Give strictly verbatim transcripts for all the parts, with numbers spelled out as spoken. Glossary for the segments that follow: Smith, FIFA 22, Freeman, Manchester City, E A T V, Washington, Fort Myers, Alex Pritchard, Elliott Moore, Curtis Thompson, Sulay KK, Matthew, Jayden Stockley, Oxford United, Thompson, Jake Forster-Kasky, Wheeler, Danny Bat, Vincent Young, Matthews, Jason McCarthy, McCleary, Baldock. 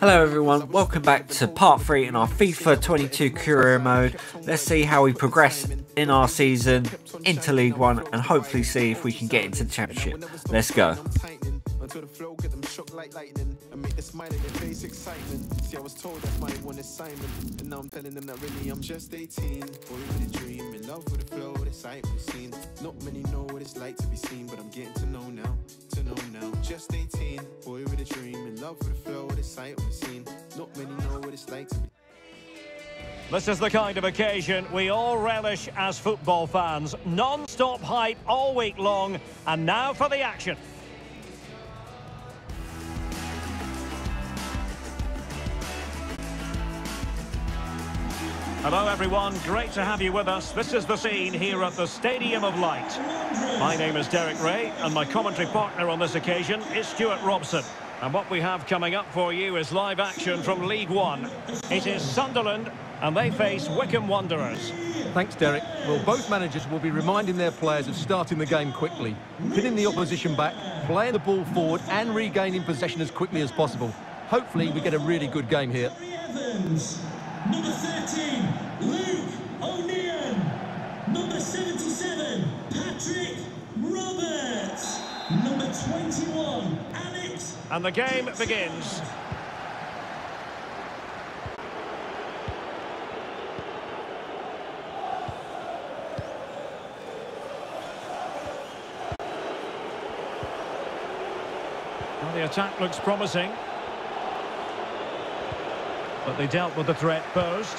Hello everyone, welcome back to part three in our FIFA twenty-two career mode. Let's see how we progress in our season into League One and hopefully see if we can get into the Championship. Let's go. Just eighteen, boy with a dream, in love with the flow, with the sight on the scene. Not many know what it's like to be. This is the kind of occasion we all relish as football fans. Non-stop hype all week long, and now for the action. Hello everyone, great to have you with us. This is the scene here at the Stadium of Light. My name is Derek Ray and my commentary partner on this occasion is Stuart Robson. And what we have coming up for you is live action from League One. It is Sunderland and they face Wycombe Wanderers. Thanks Derek. Well, both managers will be reminding their players of starting the game quickly, pinning the opposition back, playing the ball forward and regaining possession as quickly as possible. Hopefully we get a really good game here. Number thirteen, Luke O'Neill. Number seventy-seven, Patrick Roberts. Number twenty-one, Alex. And the game begins. Well, the attack looks promising. But they dealt with the threat posed.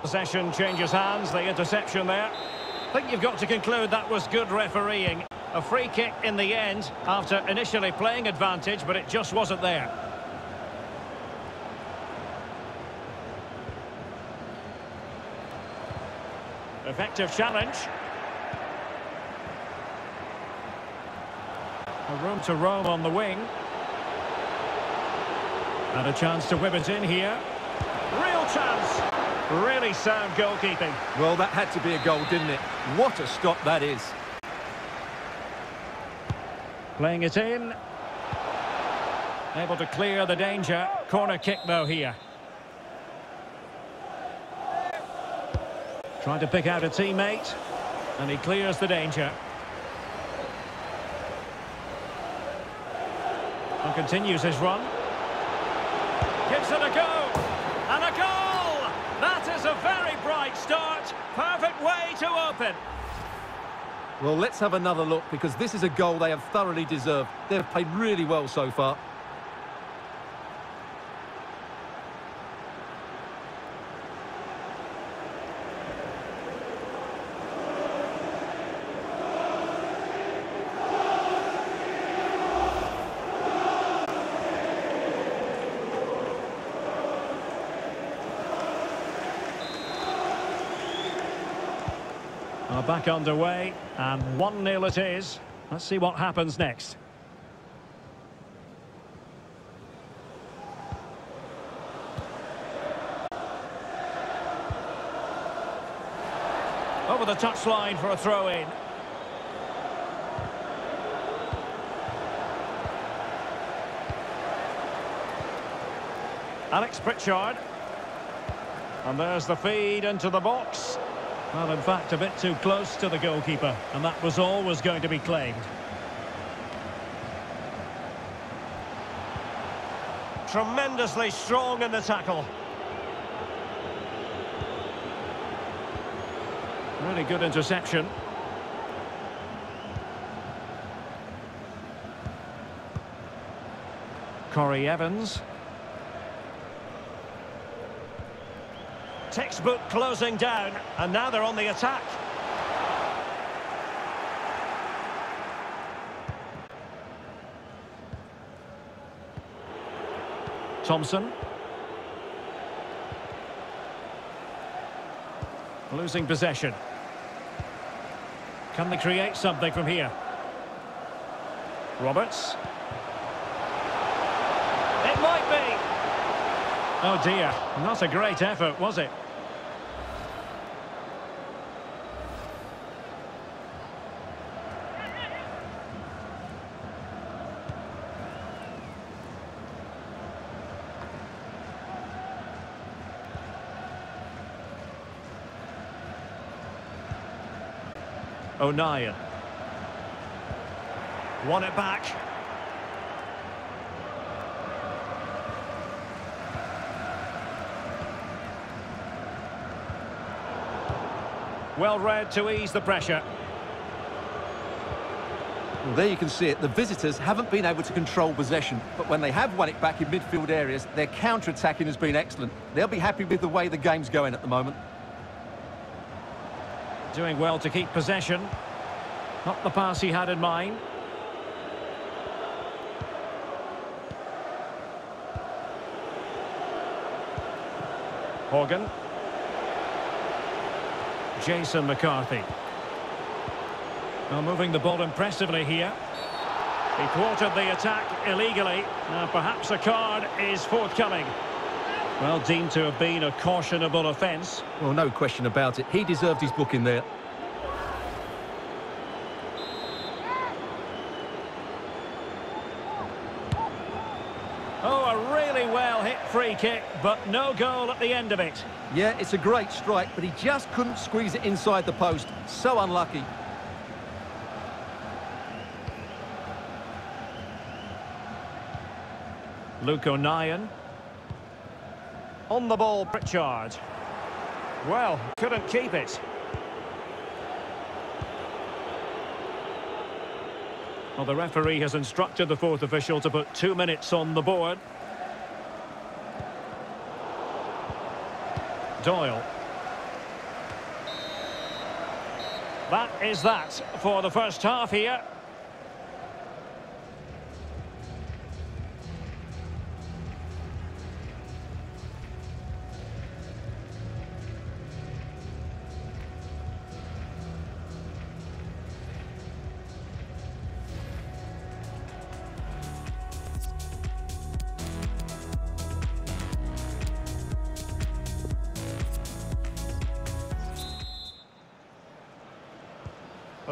Possession changes hands, the interception there. I think you've got to conclude that was good refereeing. A free kick in the end after initially playing advantage, but it just wasn't there. Effective challenge. A room to roam on the wing. And a chance to whip it in here. Real chance. Really sound goalkeeping. Well, that had to be a goal, didn't it? What a stop that is. Playing it in. Able to clear the danger. Corner kick, though, here. Trying to pick out a teammate. And he clears the danger. And continues his run. Gives it a go. And a goal! That is a very bright start. Perfect way to open. Well, let's have another look, because this is a goal they have thoroughly deserved. They've played really well so far. Are back underway, and one nil it is. Let's see what happens next. Over the touchline for a throw-in. Alex Pritchard. And there's the feed into the box. Well, in fact, a bit too close to the goalkeeper, and that was always going to be claimed. Tremendously strong in the tackle. Really good interception. Corey Evans. Textbook closing down, and now they're on the attack. Thompson. Losing possession. Can they create something from here? Roberts. It might be. Oh dear, not a great effort, was it? Onaya. Won it back. Well read to ease the pressure. Well, there you can see it. The visitors haven't been able to control possession, but when they have won it back in midfield areas, their counter-attacking has been excellent. They'll be happy with the way the game's going at the moment. Doing well to keep possession. Not the pass he had in mind. Horgan. Jason McCarthy. Now moving the ball impressively here. He thwarted the attack illegally. Now perhaps a card is forthcoming. Well, deemed to have been a cautionable offence. Well, no question about it. He deserved his booking there. Free kick, but no goal at the end of it. Yeah, it's a great strike, but he just couldn't squeeze it inside the post. So unlucky. Luke O'Neill. On the ball, Pritchard. Well, couldn't keep it. Well, the referee has instructed the fourth official to put two minutes on the board. Doyle. That is that for the first half here.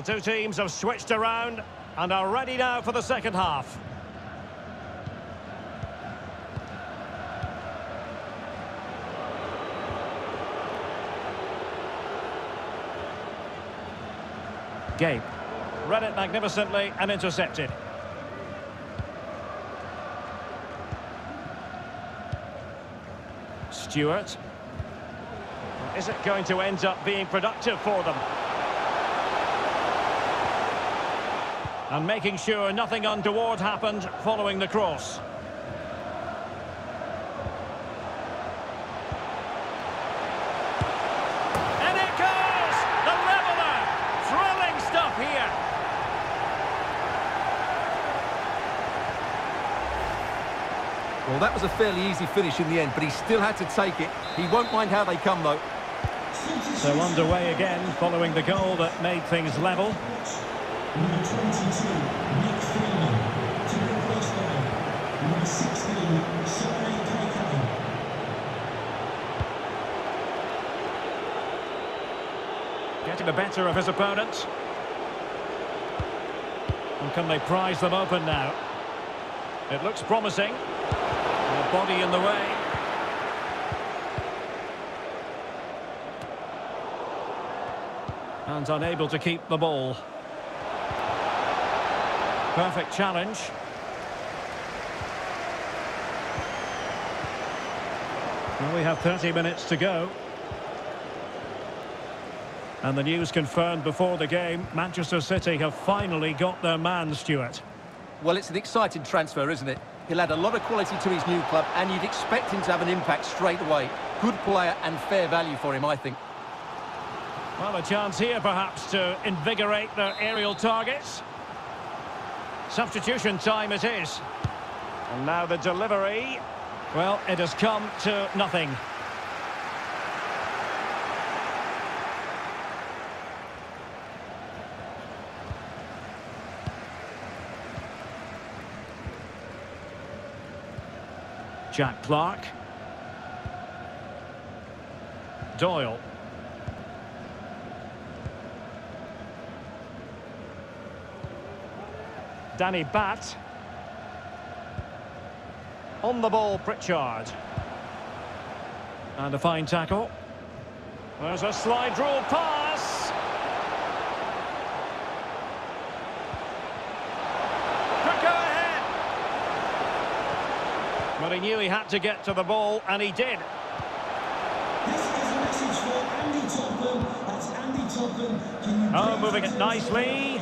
The two teams have switched around and are ready now for the second half. Gabe read it magnificently and intercepted. Stewart. Is it going to end up being productive for them? And making sure nothing untoward happened following the cross. And it goes! The leveller! Thrilling stuff here! Well, that was a fairly easy finish in the end, but he still had to take it. He won't mind how they come, though. So underway again, following the goal that made things level. Number twenty-two, Nick Fillion, to the cross line. Number sixteen, Sulay K K. Getting the better of his opponent. And can they prise them open now? It looks promising. The body in the way. And unable to keep the ball. Perfect challenge. Well, we have thirty minutes to go. And the news confirmed before the game, Manchester City have finally got their man, Stuart. Well, it's an exciting transfer, isn't it? He'll add a lot of quality to his new club, and you'd expect him to have an impact straight away. Good player and fair value for him, I think. Well, a chance here, perhaps, to invigorate their aerial targets. Substitution time it is. And now the delivery. Well, it has come to nothing. Jack Clark. Doyle. Danny Bat. On the ball, Pritchard. And a fine tackle. There's a slide rule pass. he knew he had to get to the ball, and he did. Oh, moving it nicely.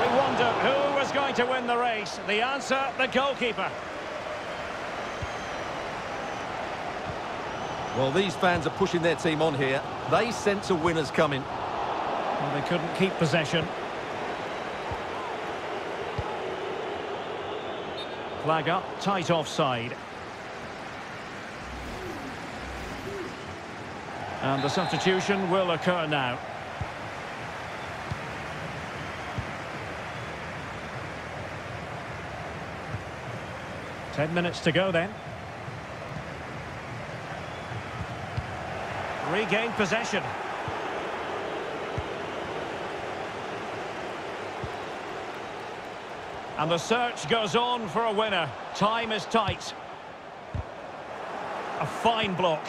We wondered who was going to win the race. The answer, the goalkeeper. Well, these fans are pushing their team on here. They sense a winner's coming. Well, they couldn't keep possession. Flag up, tight offside. And the substitution will occur now. Ten minutes to go then. Regain possession. And the search goes on for a winner. Time is tight. A fine block.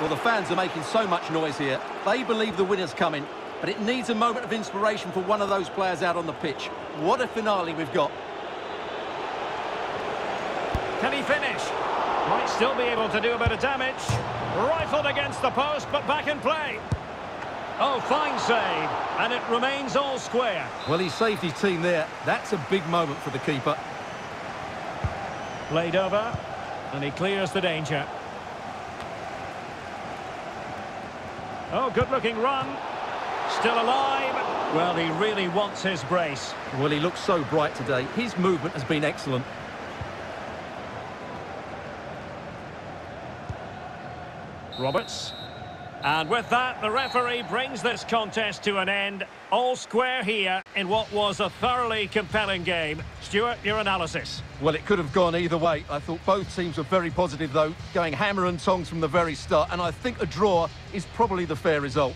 Well, the fans are making so much noise here. They believe the winner's coming, but it needs a moment of inspiration for one of those players out on the pitch. What a finale we've got. Can he finish? Might still be able to do a bit of damage. Rifled against the post, but back in play. Oh, fine save, and it remains all square. Well, he saved his team there. That's a big moment for the keeper. Played over, and he clears the danger. Oh, good-looking run. Still alive. Well, he really wants his brace. Well, he looks so bright today. His movement has been excellent. Roberts. And with that, the referee brings this contest to an end. All square here in what was a thoroughly compelling game. Stuart, your analysis. Well, it could have gone either way. I thought both teams were very positive, though, going hammer and tongs from the very start, and I think a draw is probably the fair result.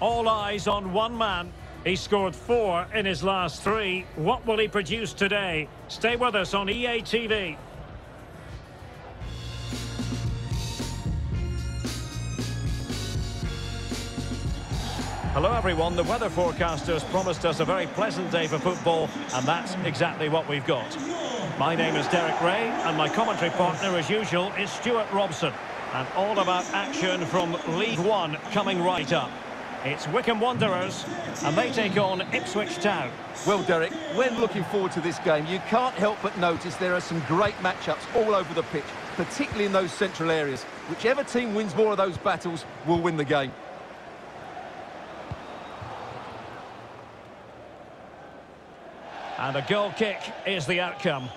All eyes on one man. He scored four in his last three. What will he produce today? Stay with us on E A T V. Hello everyone, the weather forecasters promised us a very pleasant day for football, and that's exactly what we've got. My name is Derek Ray, and my commentary partner as usual is Stuart Robson. And all about action from League One coming right up. It's Wycombe Wanderers, and they take on Ipswich Town. Well, Derek, when looking forward to this game, you can't help but notice there are some great matchups all over the pitch, particularly in those central areas. Whichever team wins more of those battles will win the game. And a goal kick is the outcome.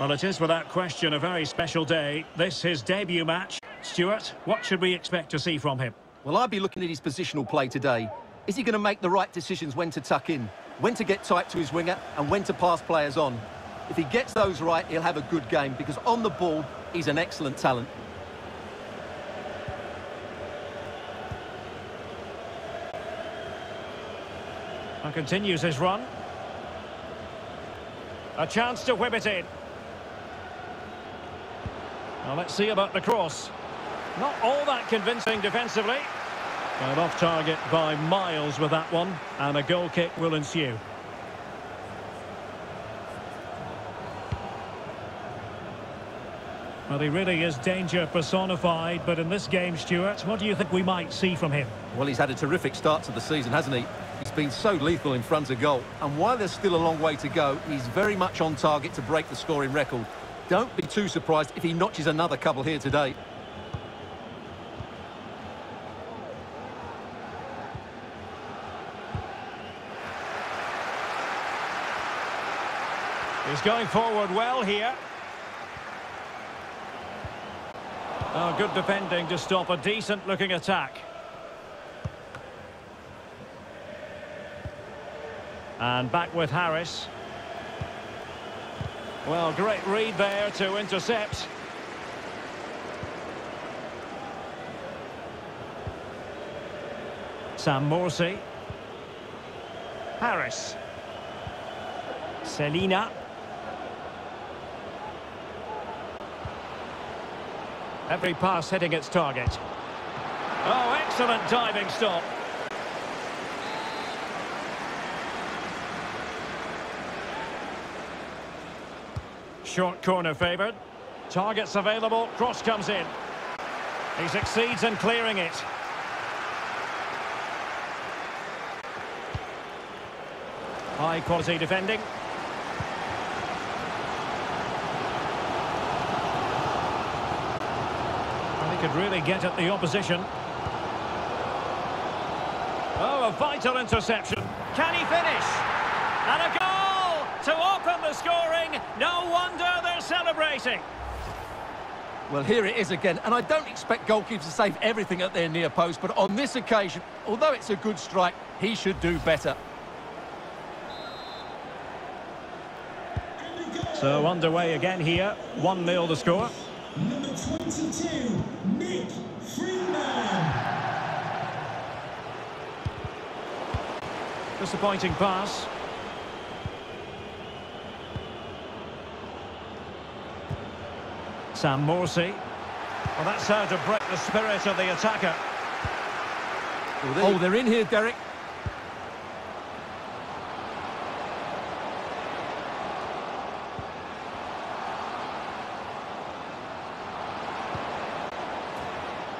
Well, it is without question a very special day. This is his debut match. Stuart, what should we expect to see from him? Well, I'll be looking at his positional play today. Is he going to make the right decisions when to tuck in, when to get tight to his winger, and when to pass players on? If he gets those right, he'll have a good game, because on the ball, he's an excellent talent. And continues his run. A chance to whip it in. Now let's see about the cross. Not all that convincing defensively. Got off target by miles with that one, and a goal kick will ensue. Well, he really is danger personified, but in this game, Stuart, what do you think we might see from him? Well, he's had a terrific start to the season, hasn't he? He's been so lethal in front of goal, and while there's still a long way to go, he's very much on target to break the scoring record. Don't be too surprised if he notches another couple here today. He's going forward well here. Oh, good defending to stop a decent-looking attack. And back with Harris. Well, great read there to intercept. Sam Morsi. Harris. Selina. Every pass hitting its target. Oh, excellent diving stop. Short corner favoured. Targets available. Cross comes in. He succeeds in clearing it. High quality defending. And he could really get at the opposition. Oh, a vital interception. Can he finish? And a goal! To open the scoring, no wonder they're celebrating. Well, here it is again, and I don't expect goalkeepers to save everything at their near post, but on this occasion, although it's a good strike, he should do better. So underway again here, one nil to score. Number twenty-two, Nick Fillion. Disappointing pass. Sam Morsi. Well, that's how to break the spirit of the attacker. Well, they... Oh, they're in here, Derek.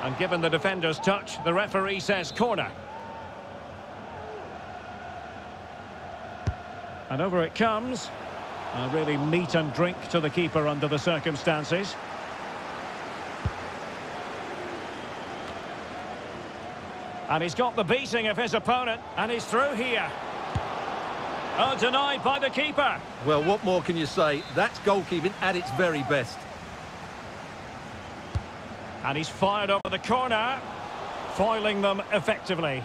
And given the defender's touch, the referee says corner. And over it comes. A really meat and drink to the keeper under the circumstances. And he's got the beating of his opponent, and he's through here. Oh, denied by the keeper. Well, what more can you say? That's goalkeeping at its very best. And he's fired over the corner, foiling them effectively.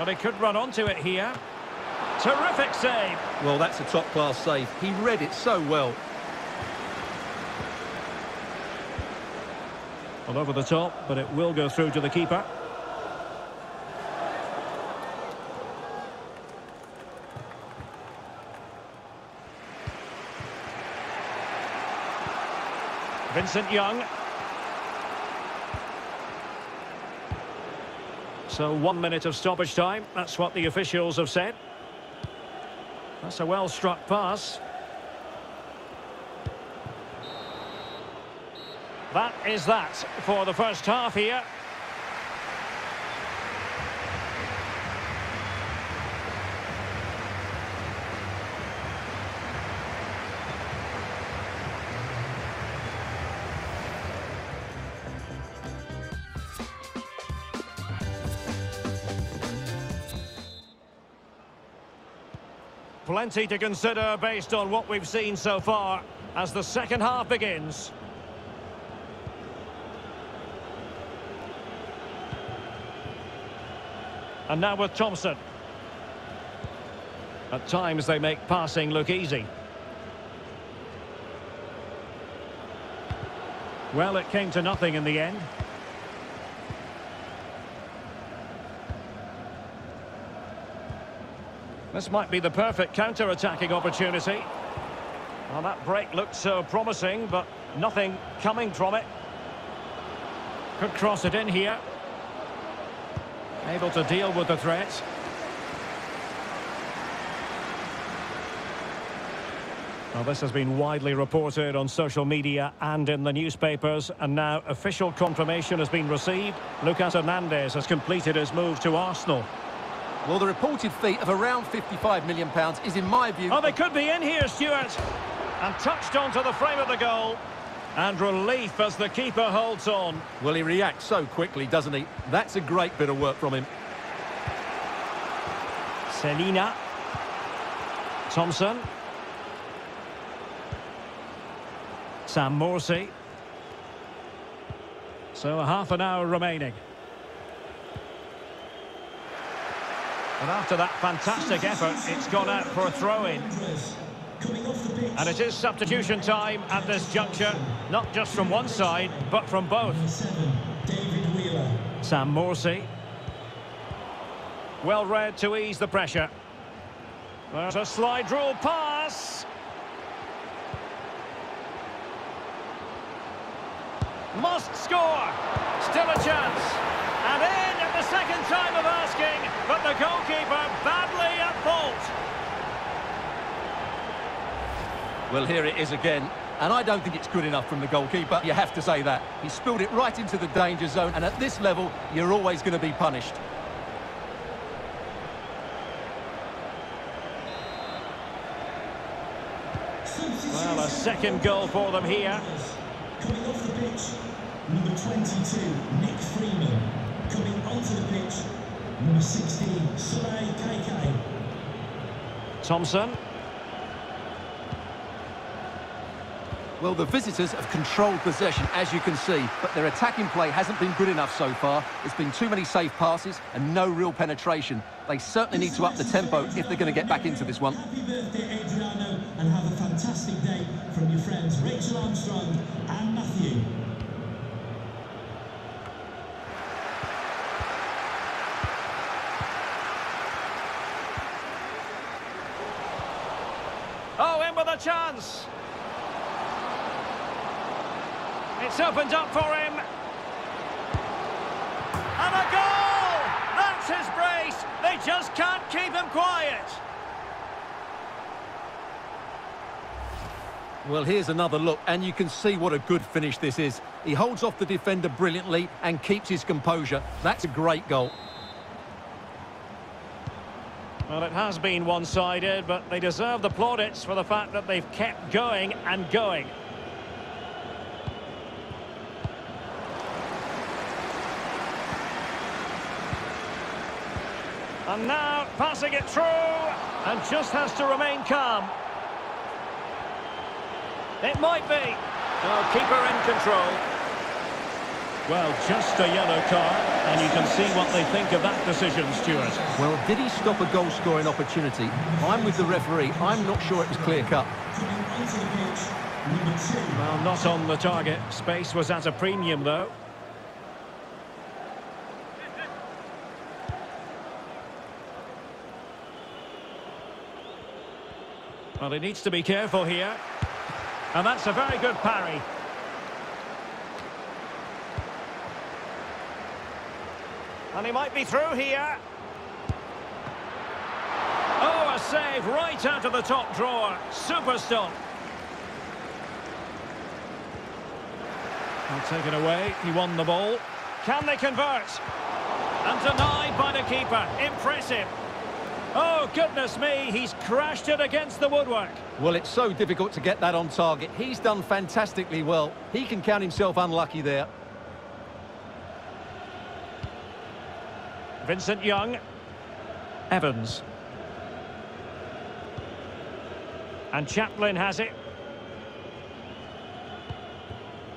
But he could run onto it here. Terrific save. Well, that's a top-class save. He read it so well. Well, over the top, but it will go through to the keeper. Vincent Young. So one minute of stoppage time. That's what the officials have said. That's a well-struck pass. That is that for the first half here. Plenty to consider based on what we've seen so far as the second half begins. And now with Thompson. At times they make passing look easy. Well, it came to nothing in the end. This might be the perfect counter-attacking opportunity. Well, that break looked so promising, but nothing coming from it. Could cross it in here. Able to deal with the threat. Well, this has been widely reported on social media and in the newspapers, and now official confirmation has been received. Lucas Hernandez has completed his move to Arsenal. Well, the reported fee of around fifty-five million pounds is, in my view... Oh, they could be in here, Stuart. And touched onto the frame of the goal. And relief as the keeper holds on. Well, he reacts so quickly, doesn't he? That's a great bit of work from him. Selina. Thompson. Sam Morsi. So, half an hour remaining. And after that fantastic effort, it's gone out for a throw-in. And it is substitution time at this juncture, not just from one side, but from both. Sam Morsi. Well read to ease the pressure. There's a slide rule pass. Must score. Still a chance. And in at the second time of asking, but the goalkeeper badly at fault. Well, here it is again, and I don't think it's good enough from the goalkeeper, you have to say that. He spilled it right into the danger zone, and at this level, you're always going to be punished. Well, a second goal for them here. Coming off the pitch, number twenty-two, Nick Freeman. Coming onto the pitch, number sixteen, Sulay K K. Thompson. Well, the visitors have controlled possession, as you can see, but their attacking play hasn't been good enough so far. It's been too many safe passes and no real penetration. They certainly need to up the tempo if they're going to get back into this one. Happy birthday, Adriano, and have a fantastic day from your friends Rachel Armstrong and Matthew. Chance. It's opened up for him. And a goal! That's his brace. They just can't keep him quiet. Well, here's another look, and you can see what a good finish this is. He holds off the defender brilliantly and keeps his composure. That's a great goal. Well, it has been one-sided, but they deserve the plaudits for the fact that they've kept going and going. And now, passing it through, and just has to remain calm. It might be. Oh, keeper in control. Well, just a yellow card, and you can see what they think of that decision, Stuart. Well, did he stop a goal-scoring opportunity? I'm with the referee. I'm not sure it was clear-cut. Well, not on the target. Space was at a premium, though. Well, he needs to be careful here. And that's a very good parry. And he might be through here. Oh, a save right out of the top drawer. Super stop. He'll take it away. He won the ball. Can they convert? And denied by the keeper. Impressive. Oh, goodness me, he's crashed it against the woodwork. Well, it's so difficult to get that on target. He's done fantastically well. He can count himself unlucky there. Vincent Young. Evans. And Chaplin has it.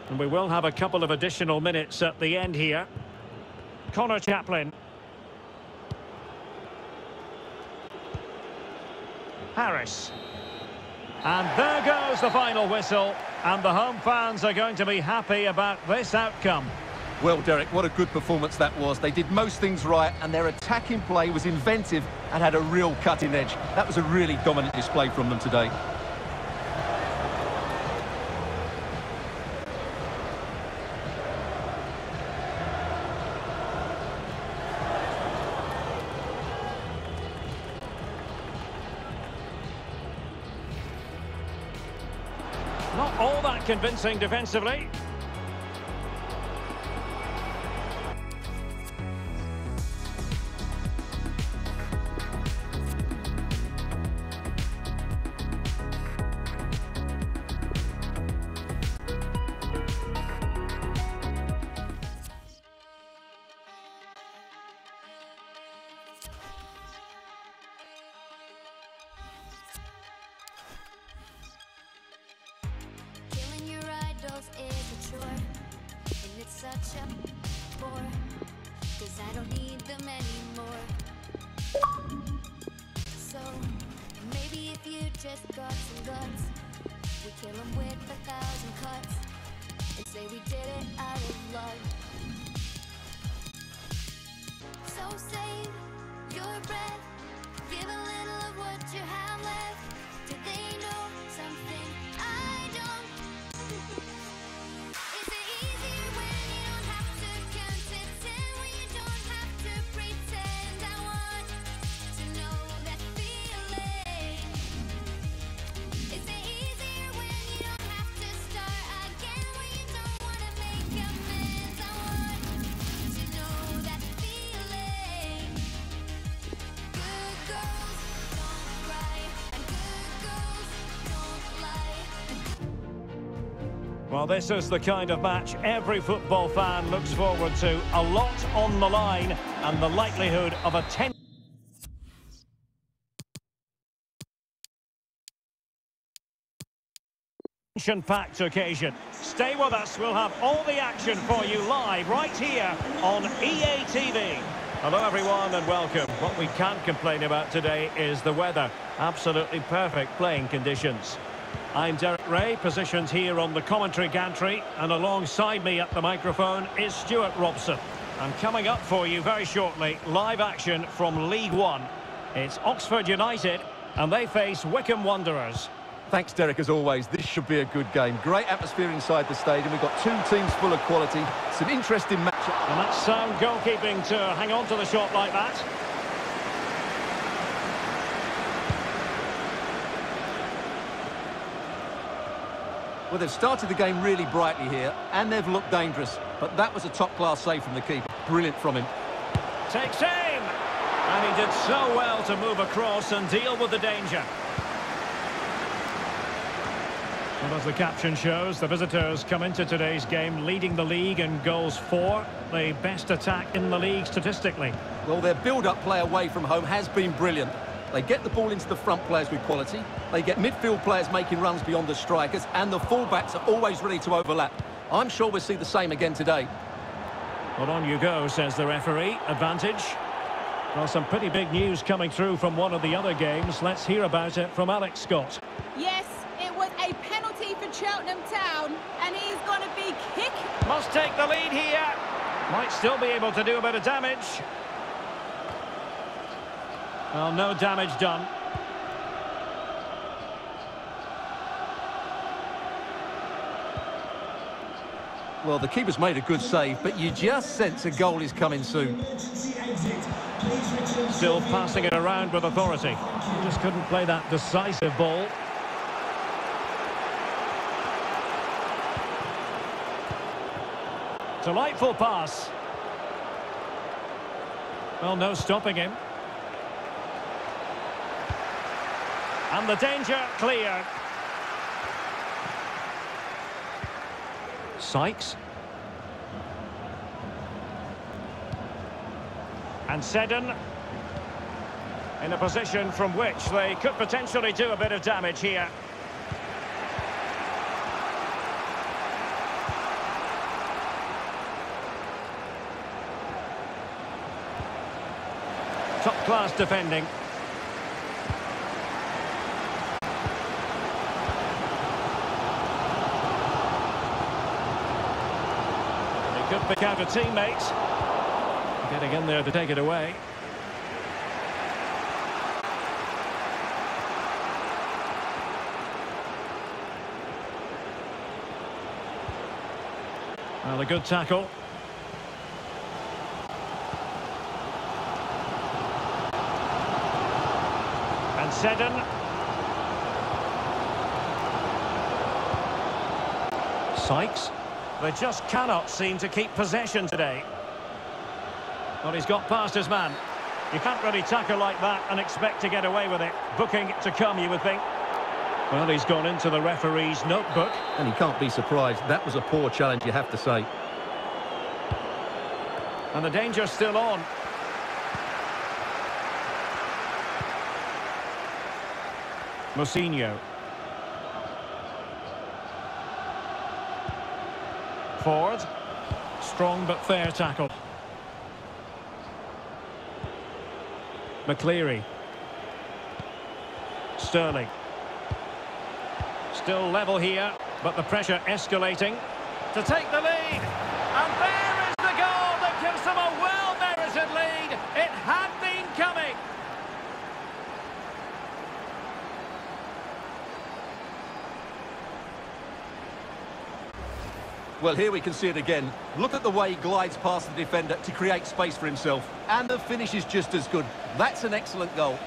And we will have a couple of additional minutes at the end here. Connor Chaplin. Harris. And there goes the final whistle. And the home fans are going to be happy about this outcome. Well, Derek, what a good performance that was. They did most things right, and their attacking play was inventive and had a real cutting edge. That was a really dominant display from them today. Not all that convincing defensively. Well, this is the kind of match every football fan looks forward to. A lot on the line, and the likelihood of a ten... ...tension-packed occasion. Stay with us, we'll have all the action for you live right here on E A T V. Hello everyone and welcome. What we can't complain about today is the weather. Absolutely perfect playing conditions. I'm Derek Ray, positioned here on the commentary gantry, and alongside me at the microphone is Stuart Robson. And coming up for you very shortly, live action from League One. It's Oxford United, and they face Wycombe Wanderers. Thanks, Derek, as always. This should be a good game. Great atmosphere inside the stadium. We've got two teams full of quality. Some interesting matchups. And that's sound goalkeeping to hang on to the shot like that. Well, they've started the game really brightly here, and they've looked dangerous, but that was a top-class save from the keeper. Brilliant from him. Takes aim! And he did so well to move across and deal with the danger. Well, as the caption shows, the visitors come into today's game leading the league in goals for, the best attack in the league statistically. Well, their build-up play away from home has been brilliant. They get the ball into the front players with quality, they get midfield players making runs beyond the strikers, and the full-backs are always ready to overlap. I'm sure we'll see the same again today. Well, on you go, says the referee. Advantage. Well, some pretty big news coming through from one of the other games. Let's hear about it from Alex Scott. Yes, it was a penalty for Cheltenham Town, and he's going to be kicked. Must take the lead here. Might still be able to do a bit of damage. Well, no damage done. Well, the keeper's made a good save, but you just sense a goal is coming soon. Still passing it around with authority. Just couldn't play that decisive ball. Delightful pass. Well, no stopping him. And the danger clear. Sykes. And Seddon in a position from which they could potentially do a bit of damage here. Top-class defending. Good pick out of teammates. Getting in there to take it away. Well, a good tackle. And Seddon. Sykes. They just cannot seem to keep possession today. Well, he's got past his man. You can't really tackle like that and expect to get away with it. Booking to come, you would think. Well, he's gone into the referee's notebook. And he can't be surprised. That was a poor challenge, you have to say. And the danger's still on. Mosinho. Forward. Strong but fair tackle. McCleary. Sterling. Still level here, but the pressure escalating. To take the lead! And there is the goal that gives them a well-merited lead! It had been coming! Well, here we can see it again. Look at the way he glides past the defender to create space for himself. And the finish is just as good. That's an excellent goal.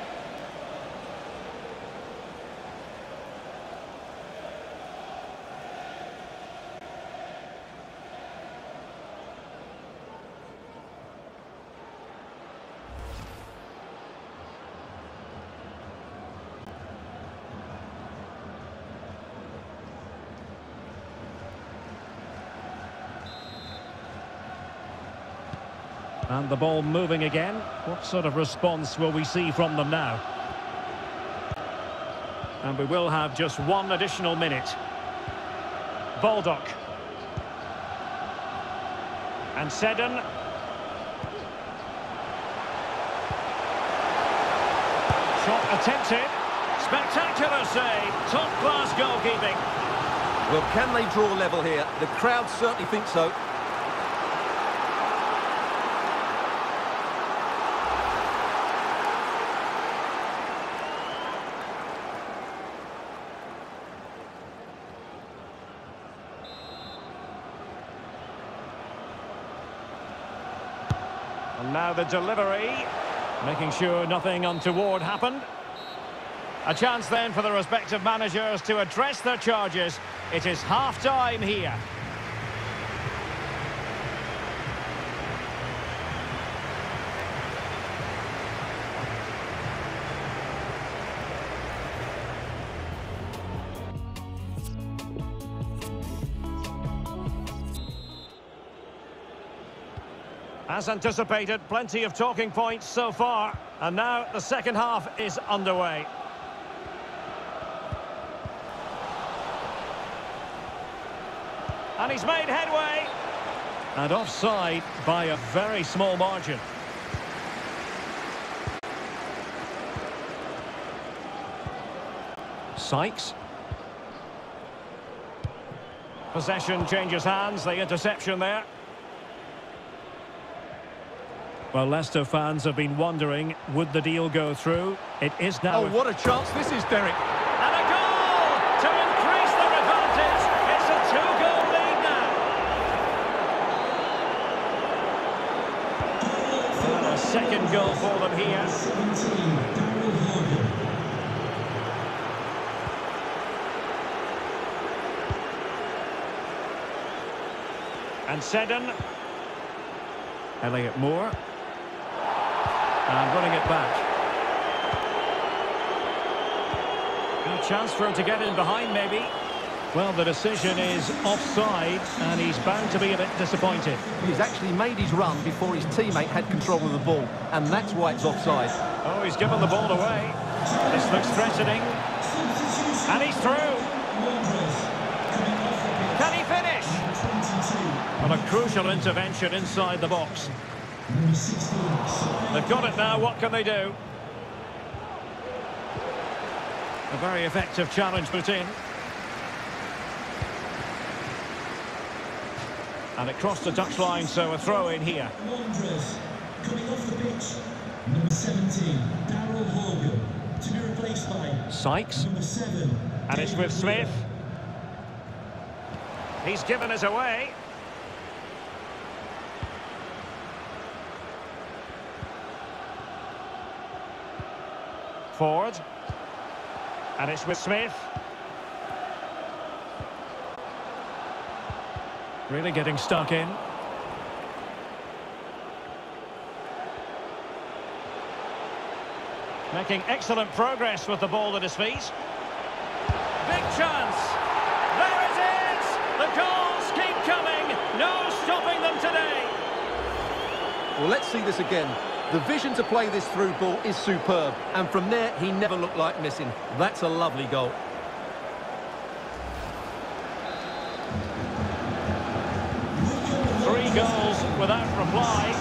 And the ball moving again. What sort of response will we see from them now? And we will have just one additional minute. Baldock. And Seddon. Shot attempted. Spectacular save. Top-class goalkeeping. Well, can they draw level here? The crowd certainly think so. And now the delivery, making sure nothing untoward happened. A chance then for the respective managers to address their charges. It is half-time here. As anticipated, plenty of talking points so far. And now the second half is underway. And he's made headway. And offside by a very small margin. Sykes. Possession changes hands, the interception there. Well, Leicester fans have been wondering, would the deal go through? It is now... Oh, what a chance this is, Derek. And a goal to increase their advantage. It's a two-goal lead now. And a second goal for them here. And Seddon. Elliott Moore. And running it back. And a chance for him to get in behind, maybe. Well, the decision is offside, and he's bound to be a bit disappointed. He's actually made his run before his teammate had control of the ball, and that's why it's offside. Oh, he's given the ball away. This looks threatening. And he's through. Can he finish? What a crucial intervention inside the box. They've got it now, what can they do? A very effective challenge put in. And it crossed the touchline, so a throw in here. Wanderers coming off the pitch, number seventeen, Daryl Horgan, to be replaced by Sykes. Number seven, and it's with Smith. He's given us away. Forward, and it's with Smith. Really getting stuck in. Making excellent progress with the ball at his feet. Big chance. There it is. The goals keep coming. No stopping them today. Well, let's see this again. The vision to play this through ball is superb, and from there, he never looked like missing. That's a lovely goal. Three goals without reply.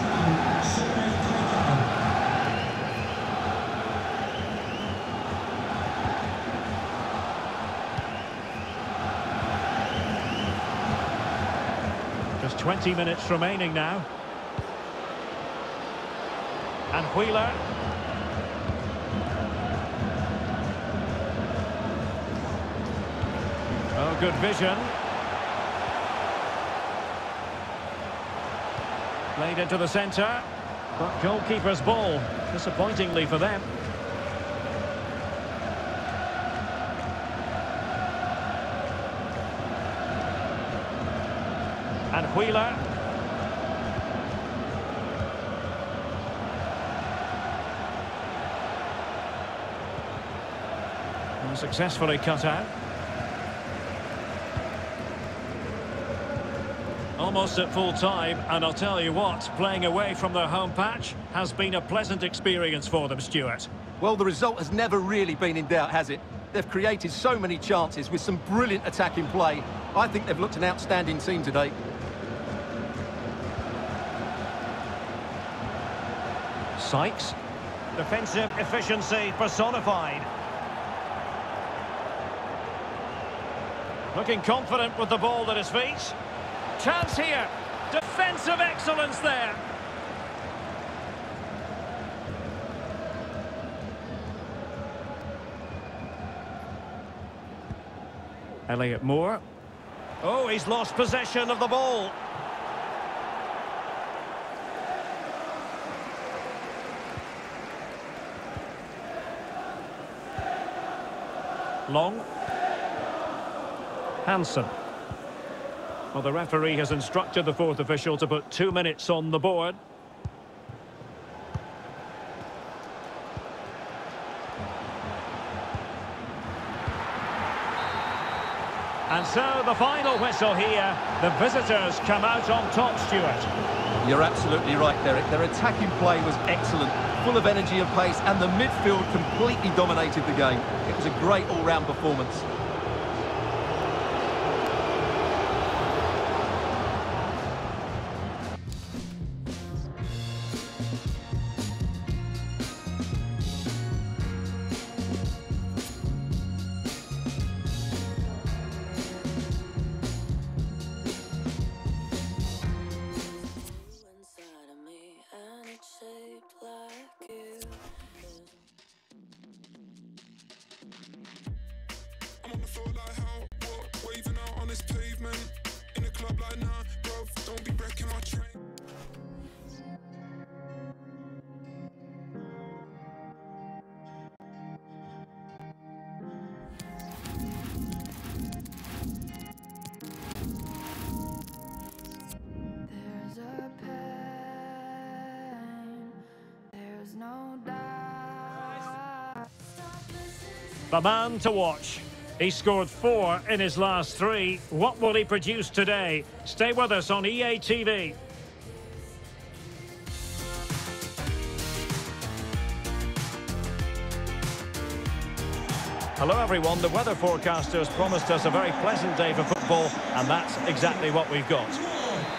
Just twenty minutes remaining now. And Wheeler. Oh, good vision. Played into the centre. But goalkeeper's ball. Disappointingly for them. And Wheeler. Successfully cut out. Almost at full time, and I'll tell you what, playing away from their home patch has been a pleasant experience for them, Stuart. Well, the result has never really been in doubt, has it? They've created so many chances with some brilliant attacking play. I think they've looked an outstanding team today. Sykes. Defensive efficiency personified. Looking confident with the ball at his feet. Chance here. Defensive excellence there. Elliott Moore. Oh, he's lost possession of the ball. Long. Hansen. Well, the referee has instructed the fourth official to put two minutes on the board. And so the final whistle here. The visitors come out on top, Stuart. You're absolutely right, Derek. Their attacking play was excellent, full of energy and pace, and the midfield completely dominated the game. It was a great all-round performance. floor like how, what, waving out on this pavement. In a club like nah, bro, don't be wrecking my train. The man to watch. He scored four in his last three. What will he produce today? Stay with us on E A T V. Hello everyone. The weather forecaster has promised us a very pleasant day for football, and that's exactly what we've got.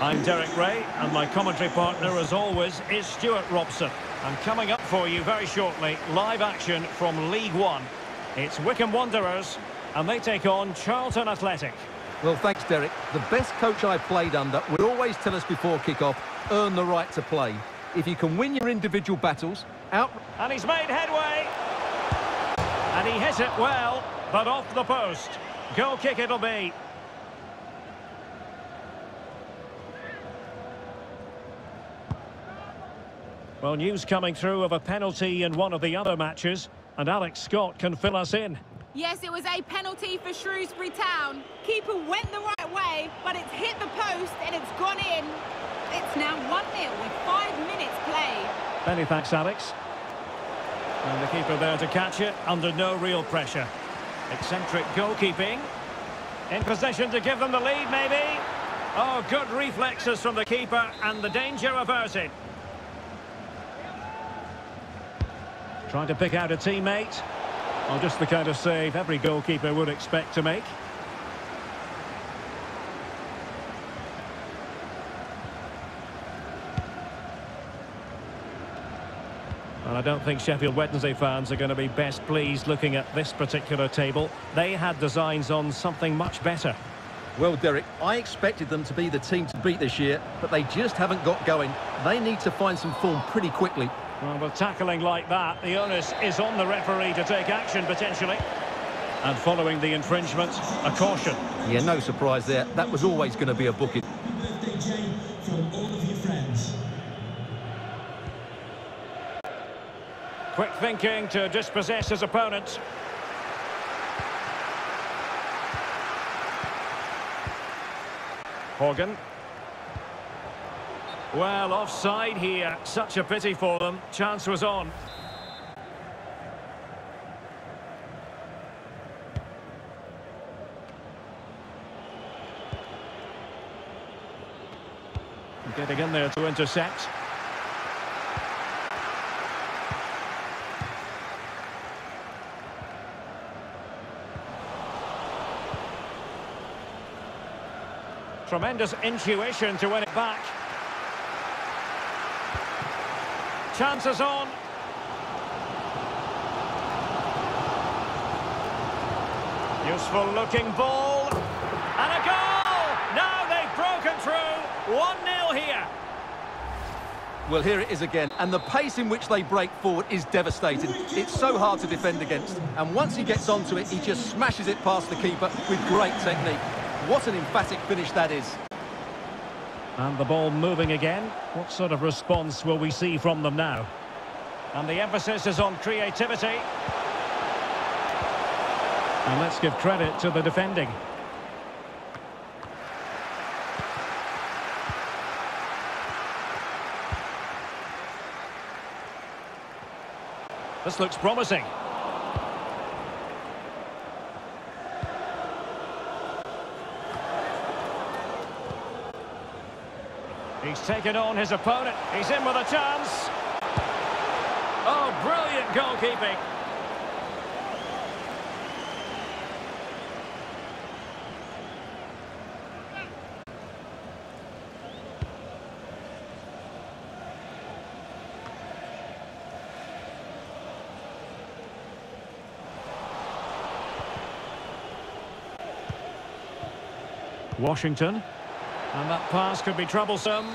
I'm Derek Ray, and my commentary partner, as always, is Stuart Robson. And coming up for you very shortly, live action from League One. It's Wycombe Wanderers, and they take on Charlton Athletic. Well, thanks, Derek. The best coach I've played under would always tell us before kick-off, earn the right to play. If you can win your individual battles, out... And he's made headway! And he hit it well, but off the post. Goal kick it'll be. Well, news coming through of a penalty in one of the other matches. And Alex Scott can fill us in. Yes, it was a penalty for Shrewsbury Town. Keeper went the right way, but it's hit the post and it's gone in. It's now one nil with five minutes played. Many thanks, Alex. And the keeper there to catch it under no real pressure. Eccentric goalkeeping. In possession to give them the lead, maybe. Oh, good reflexes from the keeper and the danger averted. Trying to pick out a teammate. Well, just the kind of save every goalkeeper would expect to make. Well, I don't think Sheffield Wednesday fans are going to be best pleased looking at this particular table. They had designs on something much better. Well, Derek, I expected them to be the team to beat this year, but they just haven't got going. They need to find some form pretty quickly. Well, with tackling like that, the onus is on the referee to take action, potentially. And following the infringement, a caution. Yeah, no surprise there. That was always going to be a booking. Birthday, Jane, from all of your friends. Quick thinking to dispossess his opponent. Horgan. Well, offside here. Such a pity for them. Chance was on. Getting in there to intercept. Tremendous intuition to win it back. Chances on. Useful looking ball. And a goal! Now they've broken through. one nil here. Well, here it is again. And the pace in which they break forward is devastating. It's so hard to defend against. And once he gets onto it, he just smashes it past the keeper with great technique. What an emphatic finish that is. And the ball moving again. What sort of response will we see from them now? And the emphasis is on creativity. And let's give credit to the defending. This looks promising. He's taken on his opponent. He's in with a chance. Oh, brilliant goalkeeping. Washington. And that pass could be troublesome.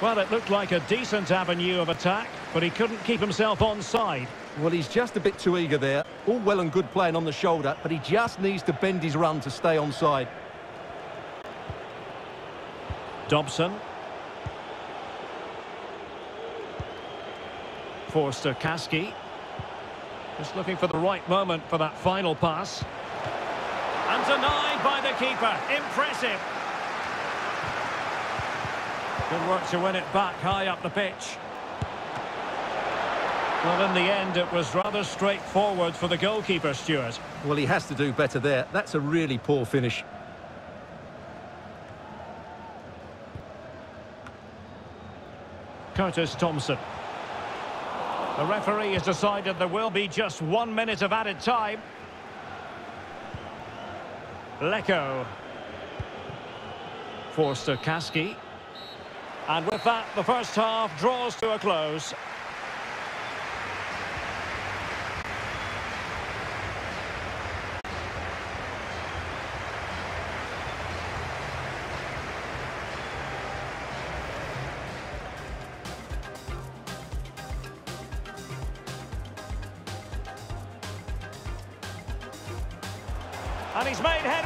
Well, it looked like a decent avenue of attack, but he couldn't keep himself onside. Well, he's just a bit too eager there. All well and good playing on the shoulder, but he just needs to bend his run to stay onside. Thompson. For Sterkowski. Just looking for the right moment for that final pass. And denied by the keeper. Impressive. Good work to win it back high up the pitch. Well, in the end, it was rather straightforward for the goalkeeper, Stuart. Well, he has to do better there. That's a really poor finish. Curtis Thompson. The referee has decided there will be just one minute of added time. Lecco. For Sterkowski. And with that, the first half draws to a close. And he's made head.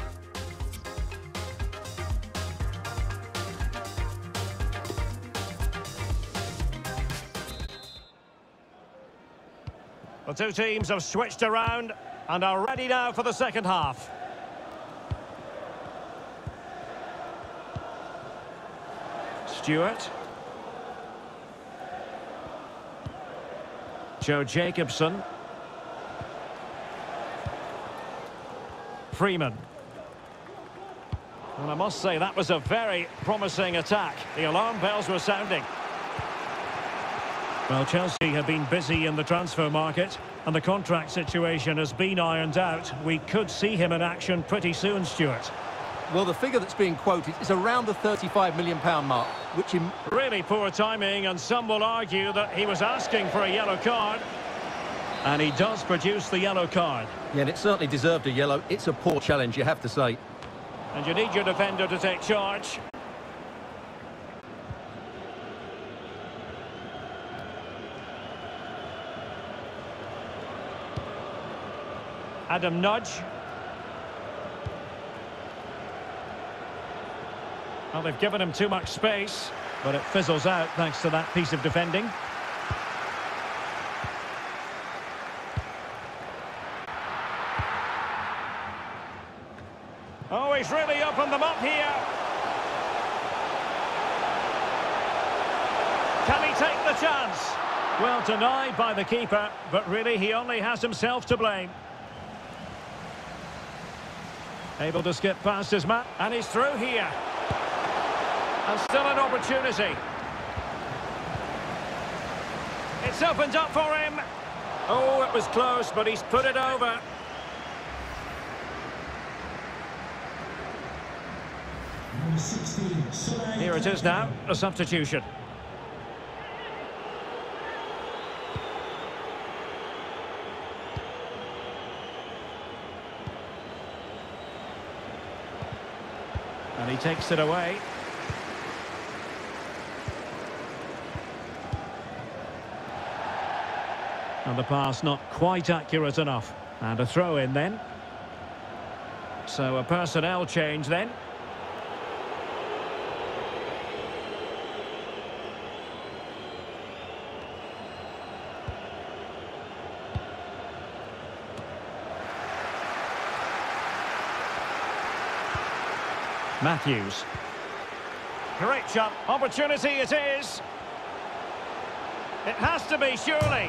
The two teams have switched around and are ready now for the second half. Stewart. Joe Jacobson. Freeman. And I must say that was a very promising attack. The alarm bells were sounding. Well, Chelsea have been busy in the transfer market and the contract situation has been ironed out. We could see him in action pretty soon, Stuart. Well, the figure that's being quoted is around the thirty-five million pounds mark, which in really poor timing, and some will argue that he was asking for a yellow card. And he does produce the yellow card. Yeah, and it certainly deserved a yellow. It's a poor challenge, you have to say. And you need your defender to take charge. Adam Nudge. Well, they've given him too much space, but it fizzles out thanks to that piece of defending. Oh, he's really opened them up here. Can he take the chance? Well, denied by the keeper, but really he only has himself to blame. Able to skip past his man, and he's through here. And still an opportunity. It's opened up for him. Oh, it was close, but he's put it over. Here it is now, a substitution. And he takes it away. And the pass not quite accurate enough. And a throw in then. So a personnel change then. Matthews. Great shot. Opportunity it is. It has to be, surely.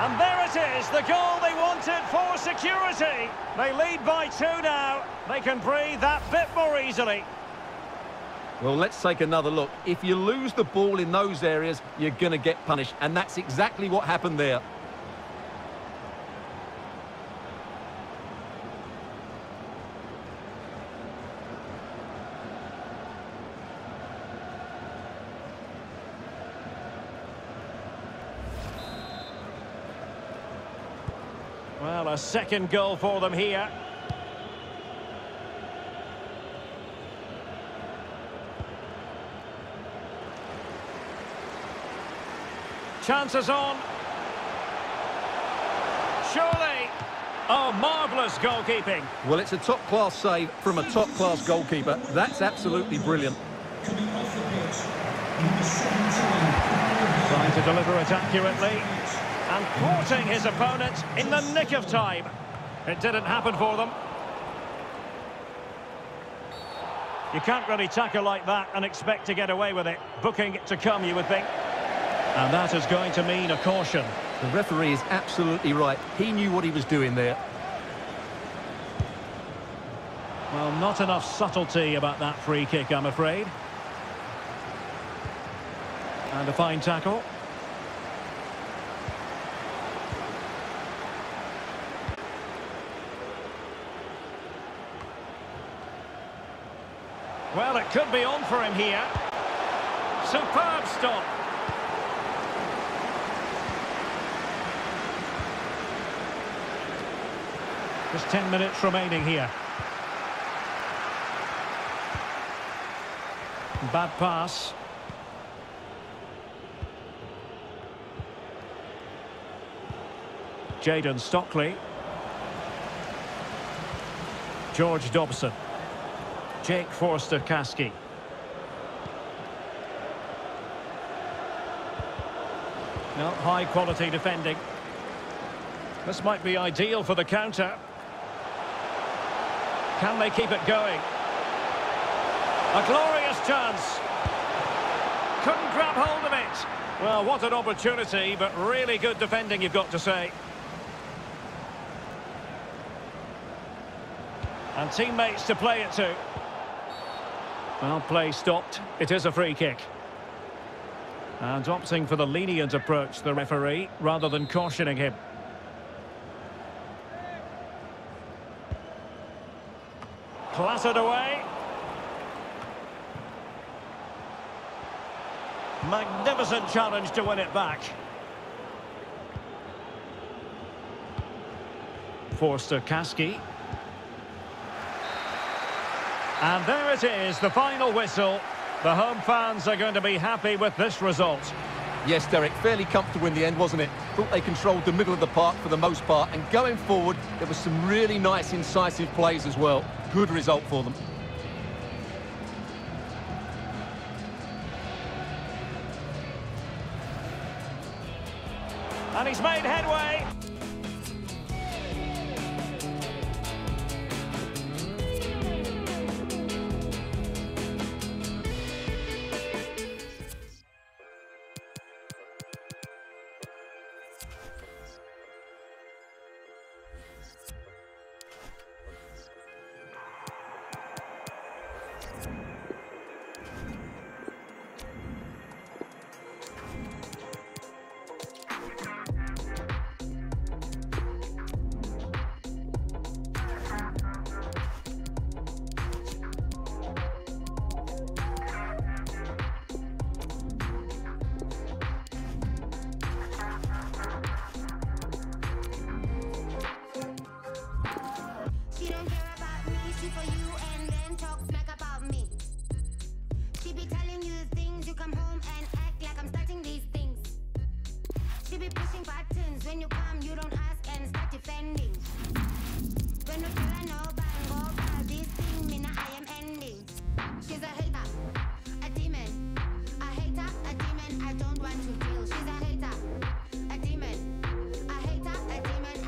And there it is, the goal they wanted for security. They lead by two now. They can breathe that bit more easily. Well, let's take another look. If you lose the ball in those areas, you're going to get punished. And that's exactly what happened there. Well, a second goal for them here. Chances on. surely. Oh, marvellous goalkeeping. Well, it's a top-class save from a top-class goalkeeper. That's absolutely brilliant. Trying to deliver it accurately and thwarting his opponent in the nick of time. It didn't happen for them. You can't really tackle like that and expect to get away with it. Booking to come, you would think. And that is going to mean a caution. The referee is absolutely right. He knew what he was doing there. Well, not enough subtlety about that free kick, I'm afraid. And a fine tackle. Well, it could be on for him here. Superb stop. Just ten minutes remaining here. Bad pass. Jayden Stockley. George Dobson. Jake Forster-Kasky. No, high-quality defending. This might be ideal for the counter. Can they keep it going? A glorious chance. Couldn't grab hold of it. Well, what an opportunity, but really good defending, you've got to say. And teammates to play it to. Well, play stopped. It is a free kick. And opting for the lenient approach, the referee, rather than cautioning him. Clattered away. Magnificent challenge to win it back. Forster-Kasky. And there it is, the final whistle. The home fans are going to be happy with this result. Yes, Derek, fairly comfortable in the end, wasn't it? Thought they controlled the middle of the park for the most part, and going forward, there were some really nice, incisive plays as well. Good result for them. And he's made headway. Be pushing buttons when you come, you don't ask and start defending.